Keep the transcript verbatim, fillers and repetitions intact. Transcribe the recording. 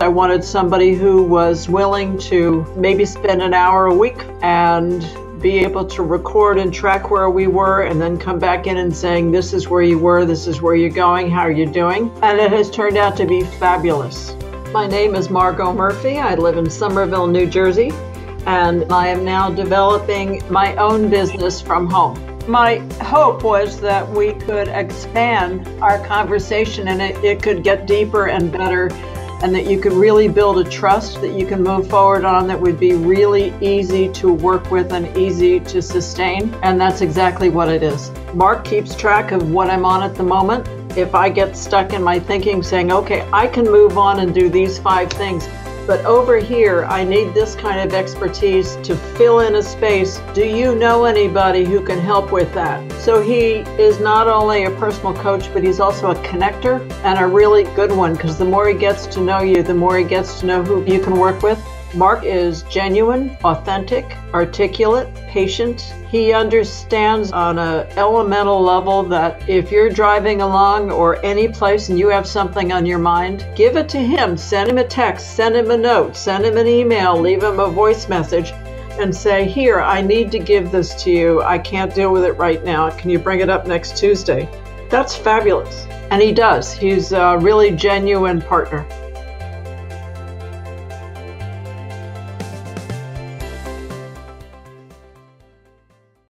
I wanted somebody who was willing to maybe spend an hour a week and be able to record and track where we were and then come back in and saying, this is where you were, this is where you're going, how are you doing? And it has turned out to be fabulous. My name is Margot Murphy. I live in Somerville, New Jersey, and I am now developing my own business from home. My hope was that we could expand our conversation and it, it could get deeper and better, and that you could really build a trust that you can move forward on that would be really easy to work with and easy to sustain. And that's exactly what it is. Mark keeps track of what I'm on at the moment. If I get stuck in my thinking saying, okay, I can move on and do these five things, but over here, I need this kind of expertise to fill in a space. Do you know anybody who can help with that? So he is not only a personal coach, but he's also a connector and a really good one, because the more he gets to know you, the more he gets to know who you can work with. Mark is genuine, authentic, articulate, patient. He understands on an elemental level that if you're driving along or any place and you have something on your mind, give it to him, send him a text, send him a note, send him an email, leave him a voice message and say, here, I need to give this to you. I can't deal with it right now. Can you bring it up next Tuesday? That's fabulous. And he does. He's a really genuine partner.